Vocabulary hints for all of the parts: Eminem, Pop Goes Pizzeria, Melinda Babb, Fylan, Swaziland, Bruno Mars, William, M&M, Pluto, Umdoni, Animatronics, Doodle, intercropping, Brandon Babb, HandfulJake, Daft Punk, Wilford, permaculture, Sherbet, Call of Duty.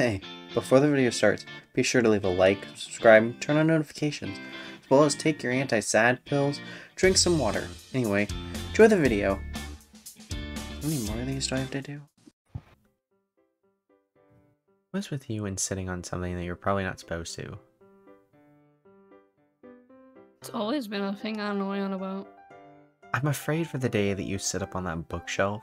Hey, before the video starts, be sure to leave a like, subscribe, turn on notifications, as well as take your anti-sad pills, drink some water. Anyway, enjoy the video. How many more of these do I have to do? What's with you and sitting on something that you're probably not supposed to? It's always been a thing I'm annoying about. I'm afraid for the day that you sit up on that bookshelf,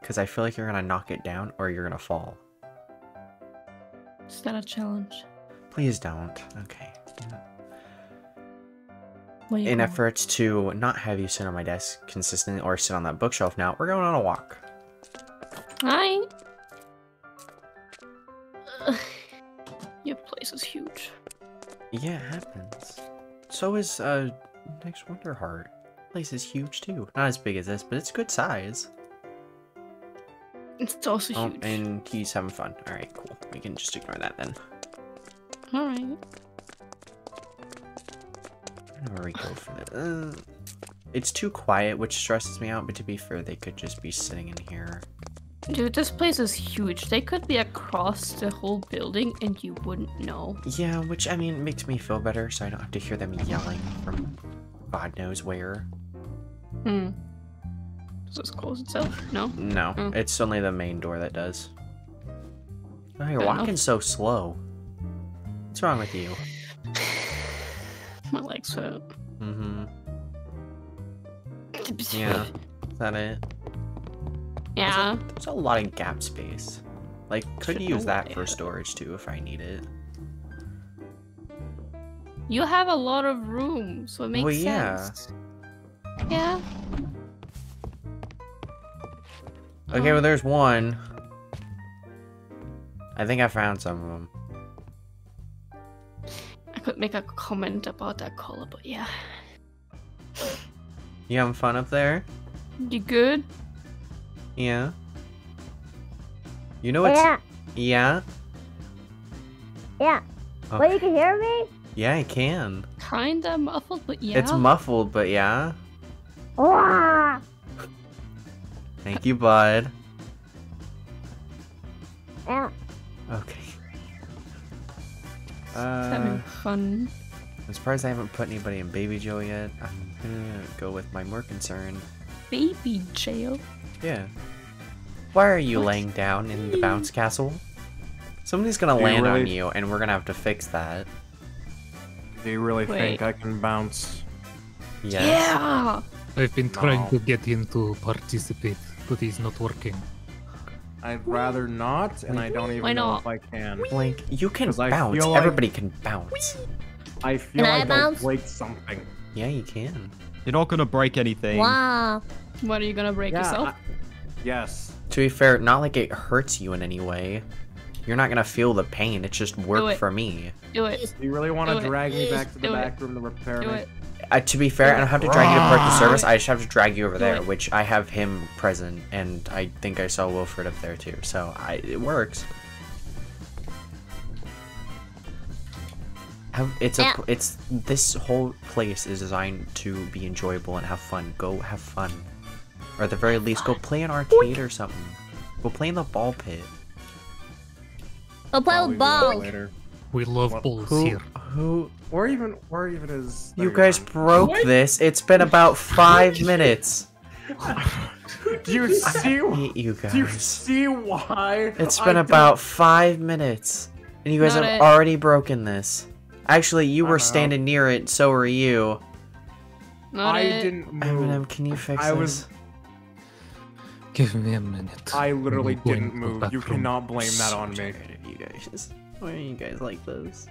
because I feel like you're going to knock it down or you're going to fall. Is that a challenge? Please don't. Okay. In efforts to not have you sit on my desk consistently or sit on that bookshelf now, we're going on a walk. Hi. Your place is huge. Yeah, it happens. So is next Wonder Heart. Place is huge too. Not as big as this, but it's good size. It's also huge. And he's having fun. All right, cool. We can just ignore that then. All right. Where we go from there? It's too quiet, which stresses me out. But to be fair, they could just be sitting in here. Dude, this place is huge. They could be across the whole building, and you wouldn't know. Yeah, which I mean makes me feel better, so I don't have to hear them yelling from God knows where. Hmm. Does this close itself? No. No, it's only the main door that does. Oh, you're walking so slow. What's wrong with you? My legs hurt. Mm-hmm. Yeah. Is that it? Yeah. There's a lot of gap space. Like, could use that for storage too if I need it. You have a lot of room, so it makes sense. Yeah. Yeah. Okay, well, there's one. I think I found some of them. I could make a comment about that color, but yeah. You having fun up there? You good? Yeah. You know what's... Yeah. Yeah? Yeah. Okay. Well, you can hear me? Yeah, I can. Kinda muffled, but yeah. It's muffled, but yeah. Wah! Thank you, bud. Okay. Having fun. I'm surprised I haven't put anybody in Baby Jail yet. I'm gonna go with my more concern. Baby Jail? Yeah. Why are you laying down in the bounce castle? Somebody's gonna land on you, and we're gonna have to fix that. Do you really think I can bounce? Yes. Yeah! I've been trying to get him to participate, but he's not working. I'd rather not, and I don't even know if I can. Blink, you can bounce. Like everybody can bounce. I feel like I'll break something. Yeah, you can. You're not gonna break anything. Wow. What, are you gonna break yourself? Yes. To be fair, not like it hurts you in any way. You're not gonna feel the pain. It's just work for me. Do it. Do you really want to drag me back to the back room to repair me? To be fair, I don't have to drag you to park the service. I just have to drag you over there, which I have him present, and I think I saw Wilfred up there too. So it works. It's this whole place is designed to be enjoyable and have fun. Go have fun, or at the very least, go play an arcade or something. Go play in the ball pit. I'll play with balls. We love balls here. Or even is you guys broke this? It's been about 5 minutes. Do you see? I hate you guys. Do you see why? It's been about 5 minutes, and you guys have already broken this. Actually, you were standing near it, so were you. I didn't move. M&M, can you fix this? Give me a minute. I literally didn't move. You cannot blame that on me. You guys, why are you guys like this?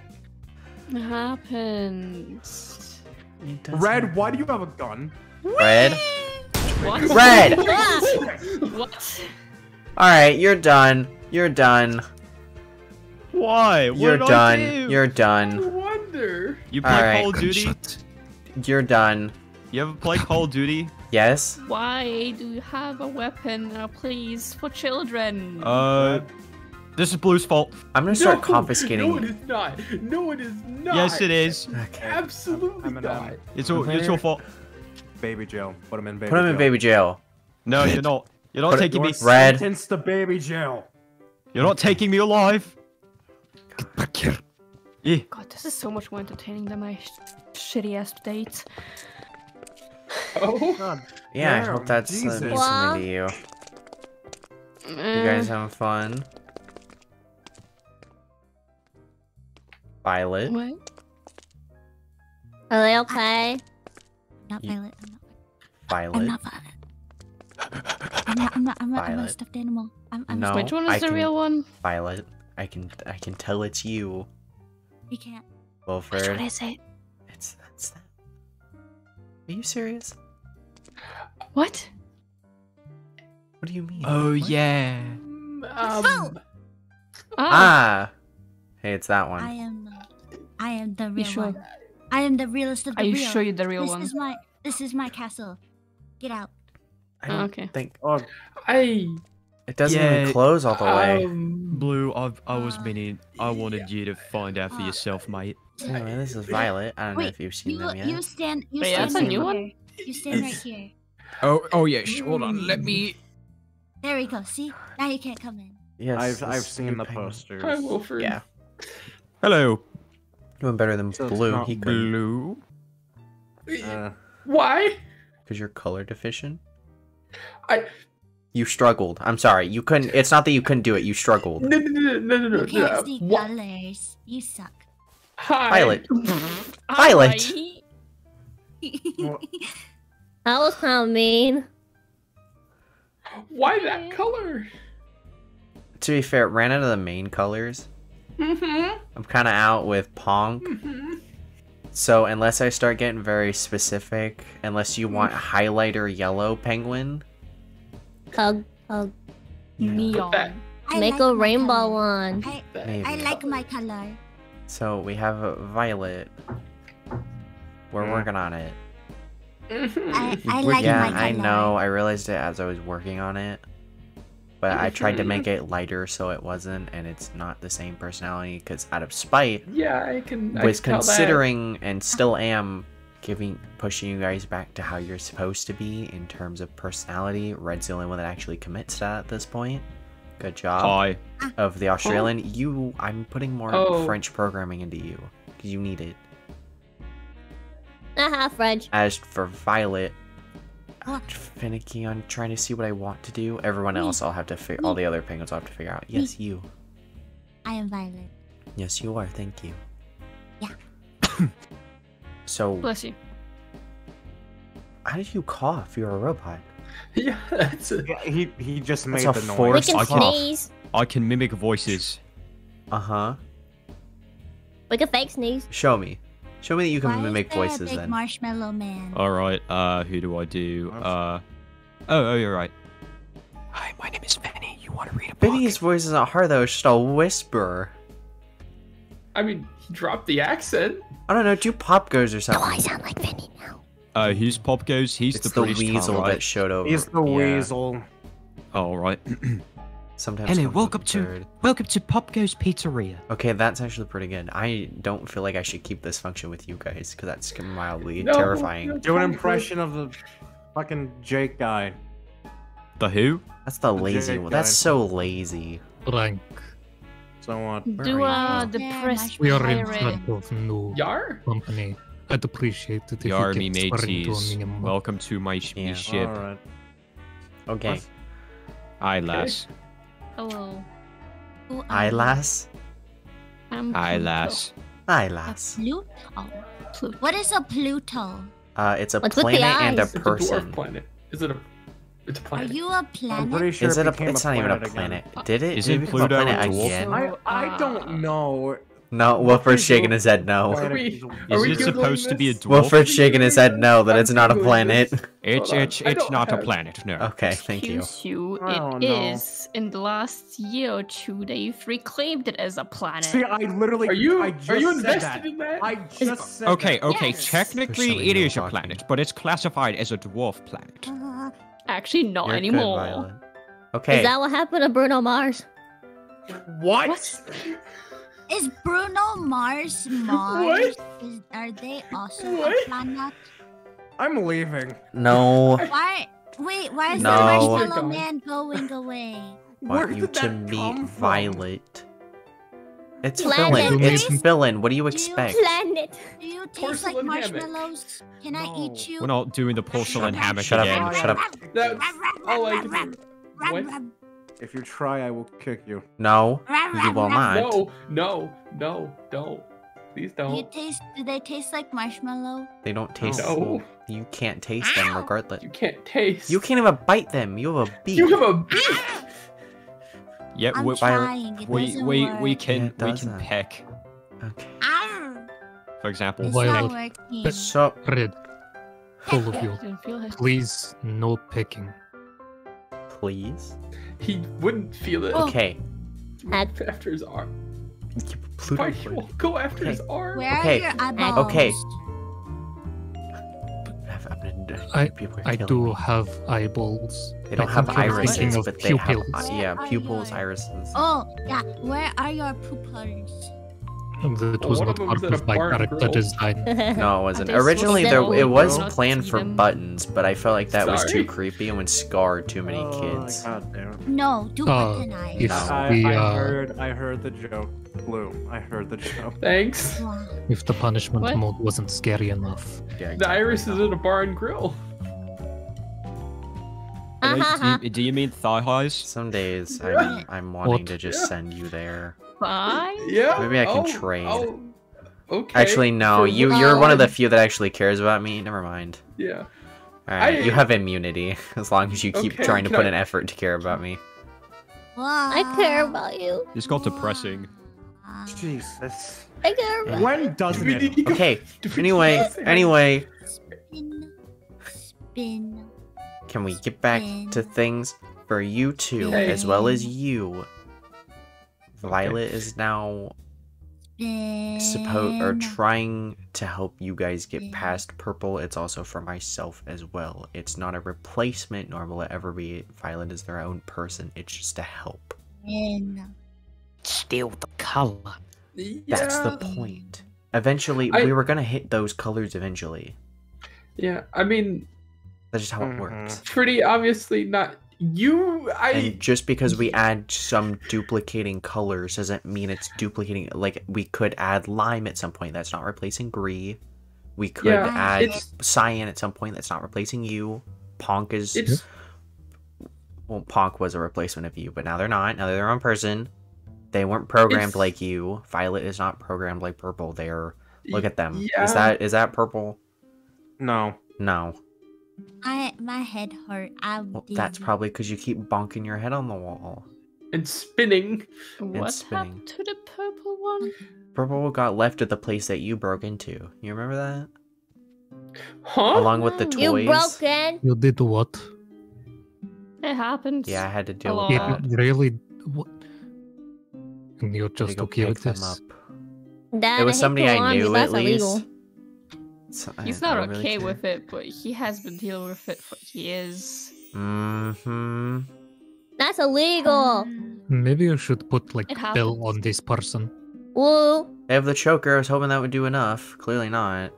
It happens. Red, why do you have a gun? Red. What? Red. What? All right, you're done. You're done. Why? You're done. You're done. No wonder. You play Call of Duty. You're done. You ever play Call of Duty? Yes. Why do you have a weapon now, please, for children? This is Blue's fault. I'm gonna start confiscating. No, it is not. No, it is not. Yes, it is. Okay. Absolutely not. It's your fault. Baby jail. Put him in baby jail. Put him in baby jail. No, you're not. You're not taking me. Red. Sentence to baby jail. You're not taking me alive! Get back here! Yeah. God, this is so much more entertaining than my shitty ass dates. Oh God. Yeah, I hope that's something to you. You guys having fun? Violet? What? Are they okay? I'm not Violet. I'm not a little stuffed animal. I'm no, which one is the real one? Violet. I can tell it's you. You can't. Wilford. Which one is it? It's that. Are you serious? What? What do you mean? Oh what? Yeah. Ah. Hey, it's that one. I am the real one. I am the realest of the real. Are you sure you're the real one? This is my castle. Get out. I don't think. Oh, it doesn't even close all the way. Blue, I was meaning. I wanted you to find out for yourself, mate. Anyway, this is Violet. I don't know if you've seen them yet. You stand right here. Oh yeah. Hold on. Let me. There we go. See, now you can't come in. Yes, I've seen the posters. Hi, Wilford. Yeah. Hello. Doing better than Blue. He couldn't. Blue. Why? Because you're color deficient. You struggled. I'm sorry. You couldn't. It's not that you couldn't do it. You struggled. No. You can't see colors. You suck. Violet. Violet. That was kind of mean. Why that color? To be fair, it ran out of the main colors. Mm-hmm. I'm kind of out with Pong. Mm-hmm. So unless I start getting very specific, unless you want highlighter yellow penguin. Neon. Make a rainbow one. I like my color. So we have a Violet. We're working on it. I like my color. I know. I realized it as I was working on it. But I tried to make it lighter so it wasn't, and it's not the same personality because out of spite, I was considering and still am pushing you guys back to how you're supposed to be in terms of personality. Red's the only one that actually commits to that at this point. Good job. Hi. Of the Australian. I'm putting more French programming into you because you need it. Haha, French. As for Violet, I'm finicky on trying to see what I want to do. Everyone else, I'll have to figure. All the other penguins, I'll have to figure out. Yes, you. I am Violet. Yes, you are. Thank you. Yeah. So. Bless you. How did you cough? You're a robot. Yeah, that's a... He just made the noise. We can sneeze. I can mimic voices. Uh huh. We can fake sneeze. Show me. Show me that you can mimic voices then. Why is there a big marshmallow man? Alright, who do I do? Oh, you're right. Hi, my name is Benny. You want to read a book? Benny's voice is not hard though, it's just a whisper. I mean, he dropped the accent. I don't know, do Pop Goes or something. Do I sound like Benny now? Who's Pop Goes? He's the weasel that showed over. He's the weasel. Oh, right. Sometimes hello, welcome to Pop Goes Pizzeria. Okay, that's actually pretty good. I don't feel like I should keep this function with you guys because that's mildly terrifying. Do an impression of the fucking Jake guy. The who? That's the lazy one. That's so lazy. Rank. So what? Do depressed we are in front of new company. I'd appreciate it if you could. Welcome to my ship. Right. Okay. What? Eyelash. Okay. Hello. Eyelash? Eyelash. Eyelash. Pluto? Pluto. What is a Pluto? It's a planet and a person. It's a dwarf planet. Is it a... It's a planet. Are you a planet? I'm pretty sure it became a planet. It's not even a planet. Did it? Is it Pluto a planet again? I don't know. No, Wilfred's shaking his head no. Is it supposed to be a dwarf? Wilfred's shaking his head no, that it's not a planet. It's not a planet, no. Okay, thank you. It is. In the last year or two, they've reclaimed it as a planet. See, I literally... Are you invested in that? I just said that. Okay, technically it is a planet, but it's classified as a dwarf planet. Actually, not anymore. Okay. Is that what happened to Bruno Mars? What? Is Bruno Mars Mars? Are they also a planet? I'm leaving. No. Why? Wait, why is the marshmallow man going away? want you to meet Violet. It's Villain. It's Villain. What do you expect? Do you taste like marshmallows? Can I eat you? We're not doing the porcelain hammock again. Shut up. If you try, I will kick you. No, you will not. No, no, no, don't. Please don't. Do they taste like marshmallow? They don't taste. No. You can't taste them regardless. You can't taste. You can't even bite them. You have a beak. You have a beak. Yeah, we can peck. Okay. For example, Violet, Red, all of you, please no pecking. Please? He wouldn't feel it. Okay. After his arm. Pluto, go after his arm. Where are your eyeballs? Okay. I do have eyeballs. They don't have irises, but they have pupils, irises. Oh, yeah. Where are your pupils? That was not part of my character design. No, it wasn't. Originally, it was planned for buttons, but I felt like that was too creepy and would scar too many kids. No, do button eyes. I heard the joke, Blue. I heard the joke. Thanks. If the punishment mode wasn't scary enough. The iris is in a bar and grill. Do you mean thigh highs? Some days I'm wanting to just send you there. Bye. Yeah. Maybe I can trade. Okay. Actually, no. You're one of the few that actually cares about me. Never mind. Yeah. All right. You have immunity as long as you keep trying to put an effort to care about me. I care about you. It's got depressing. Jesus. I care about you. When doesn't it? Okay. Anyway. Spin. Can we get back to things for you two as well as you? Violet is now trying to help you guys get past purple. It's also for myself as well. It's not a replacement, nor will it ever be. Violet is their own person. It's just to help. Steal the color. Yeah. That's the point. Eventually, we were gonna hit those colors eventually. Yeah, I mean. That's just how it works. Pretty obviously not you. And just because we add some duplicating colors doesn't mean it's duplicating. Like we could add lime at some point. That's not replacing Gree. We could add cyan at some point. That's not replacing you. Ponk is. Well, Ponk was a replacement of you, but now they're not. Now they're their own person. They weren't programmed like you. Violet is not programmed like purple. They're. Look at them. Yeah. Is that purple? No. No. My head hurt. That's probably because you keep bonking your head on the wall. And spinning. What happened to the purple one? Purple got left at the place that you broke into. You remember that? Huh? Along with the toys. You broke in. You did what? It happened. Yeah, I had to deal with that. Really? What? And you're just okay with this? It was somebody I knew at least. Illegal. He's not okay with it, but he has been dealing with it for years. Mm-hmm. That's illegal. Maybe you should put like Bill on this person. Woo. They have the choker. I was hoping that would do enough. Clearly not.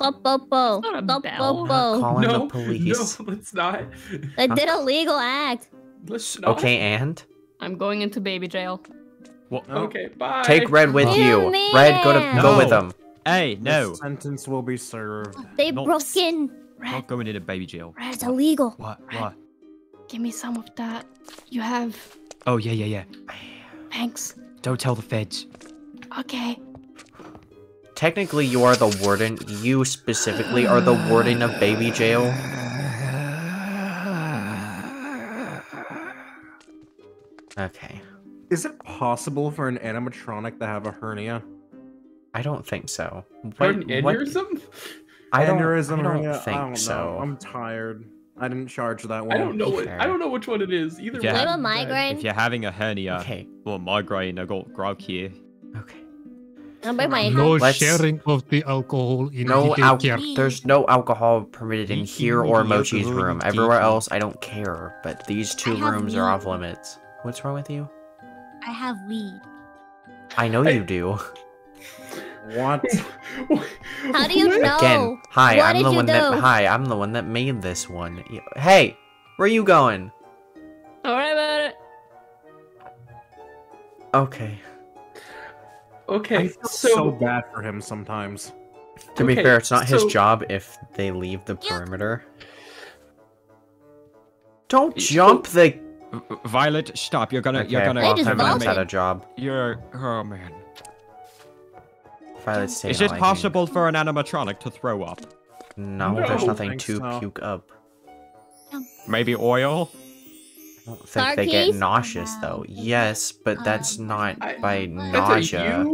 Go calling the police. No, let's not. They did a legal act. Let's not. Okay, and I'm going into baby jail. Well, okay, bye. Take Red with you. Red, go with them. Hey, no. This sentence will be served. They broke in. Red. Not going into baby jail. It's illegal. What? Give me some of that. You have. Oh, yeah. Thanks. Don't tell the feds. Okay. Technically, you are the warden. You specifically are the warden of baby jail. Okay. Is it possible for an animatronic to have a hernia? I don't think so. An aneurysm? I don't know. I'm tired. I didn't charge that one. I don't know which one it is. Either one. A migraine. If you're having a hernia or migraine, I got grog here. Okay. Sharing of the alcohol in daycare. There's no alcohol permitted in here or Mochi's room. Everywhere else, I don't care. But these two rooms are off limits. What's wrong with you? I have weed. I know you do. What? How do you know? Again, I'm the one that made this one. Hey, where are you going? Don't worry about it. Okay. Okay. I feel so bad for him sometimes. To be fair, it's not his job if they leave the perimeter. Don't jump the... Violet, stop! You're gonna. Well, Violet's had a job. Oh man. Violet's taking. Is it possible for an animatronic to throw up? No, there's nothing to puke up. Maybe oil. I don't think they get nauseous though. Yes, but that's not by nausea.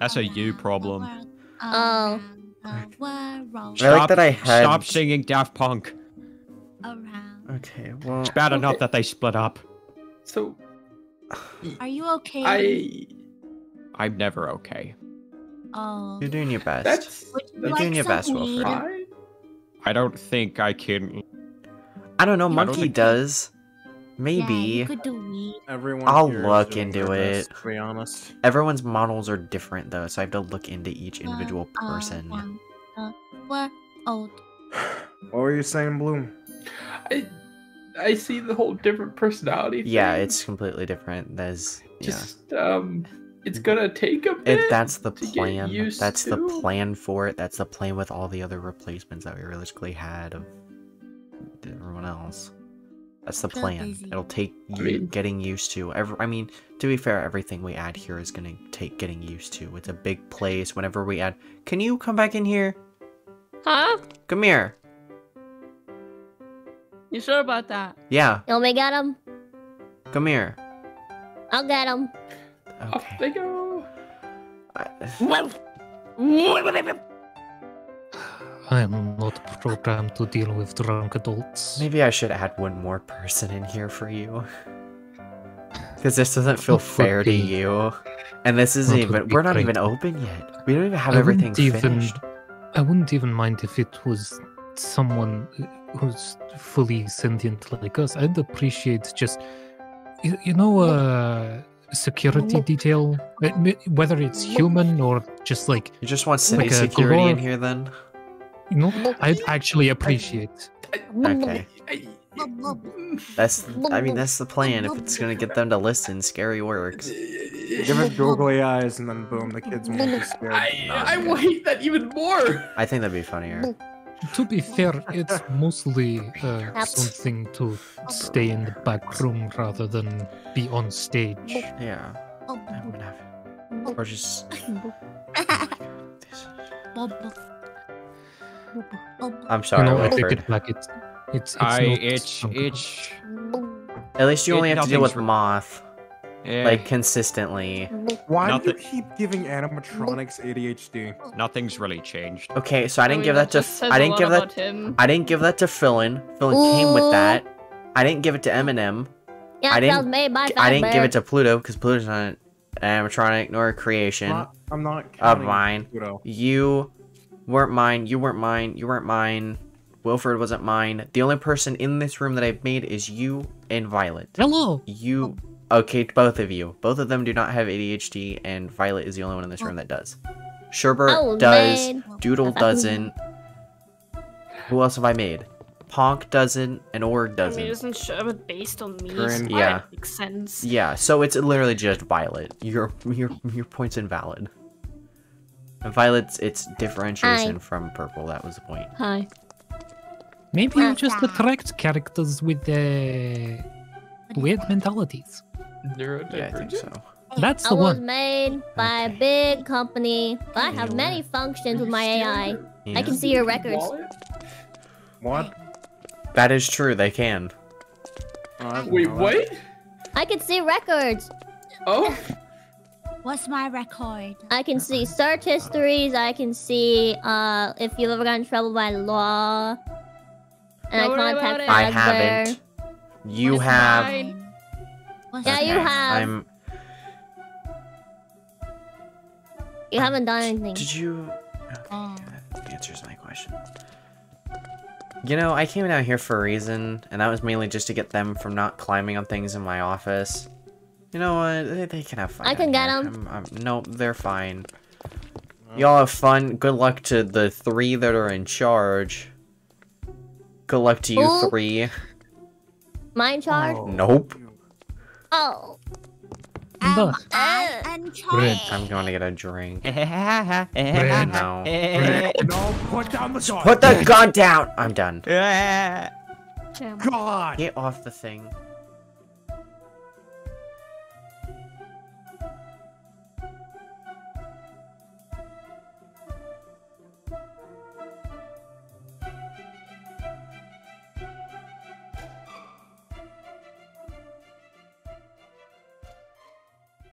That's a you problem. Oh. Stop singing Daft Punk. Okay, well... It's bad enough that they split up. So... Are you okay? I'm never okay. Oh... You're doing your best. You're doing your best, Wilfred. I don't think I can... I don't know, Monkey does. Maybe. Yeah, you could do weed. I'll look into it. To be honest. Everyone's models are different, though, so I have to look into each individual person. We're old. What were you saying, Bloom? I see the whole different personality thing. Yeah, it's completely different. There's it's gonna take a bit. That's the plan. That's the plan for it. That's the plan with all the other replacements that we realistically had of everyone else. That's the plan. It'll take you getting used to. I mean, to be fair, everything we add here is gonna take getting used to. It's a big place. Whenever we add, can you come back in here? Huh? Come here. You sure about that? Yeah. You want me to get him? Come here. I'll get him. Okay. Off they go. I am not programmed to deal with drunk adults. Maybe I should add one more person in here for you. Because this doesn't feel fair to you. And this isn't even... We're not even open yet. We don't even have everything finished. I wouldn't even mind if it was someone... who's fully sentient like us. I'd appreciate just, you know, security detail, whether it's human or just like... You just want city security in here then? You know, I'd actually appreciate. Okay. That's the plan. If it's gonna get them to listen, scary works. Give it googly eyes and then boom, the kids won't be scared. I will hate that even more! I think that'd be funnier. To be fair, it's mostly something to stay in the back room rather than be on stage. Yeah. Or just... I'm sorry, you know, I take it back. It's at least you only have to deal with Moth. Yeah. Like, consistently. Why do you keep giving animatronics ADHD? Nothing's really changed. Okay, so I didn't give that to Fillin. Fillin came with that. I didn't give it to Eminem. Yeah, I didn't give it to Pluto, because Pluto's not an animatronic nor a creation. I'm not counting Pluto. You weren't mine, you weren't mine, you weren't mine. Wilfred wasn't mine. The only person in this room that I've made is you and Violet. Hello! You... Okay, both of you. Both of them do not have ADHD, and Violet is the only one in this room that does. Sherbert does. Doodle doesn't. Who else have I made? Ponk doesn't, and Org doesn't. I mean, isn't Sherbert based on me? So yeah. That makes sense. Yeah, so it's literally just Violet. Your point's invalid. And Violet's, it's differentiation from Purple, that was the point. Hi. Maybe you just attract characters with weird mentalities. Yeah, I think so. That's the one. I was made by a big company. I have many functions with my AI. Yeah. I can see your records. What? That is true. They can. Wait, what? I can see records. Oh. What's my record? I can see search histories. I can see if you've ever gotten in trouble by law. And I contact. I haven't. You have. Yeah, you have. You haven't done anything. Did you? Okay, that answers my question. You know, I came down here for a reason, and that was mainly just to get them from not climbing on things in my office. You know what? They can have fun. I can get them. Nope, they're fine. Y'all have fun. Good luck to the three that are in charge. Good luck to you three. Mine charge? Nope. Oh. Look. I'm going to get a drink. No. No, put down the gun. Put the gun down. I'm done. God. Get off the thing.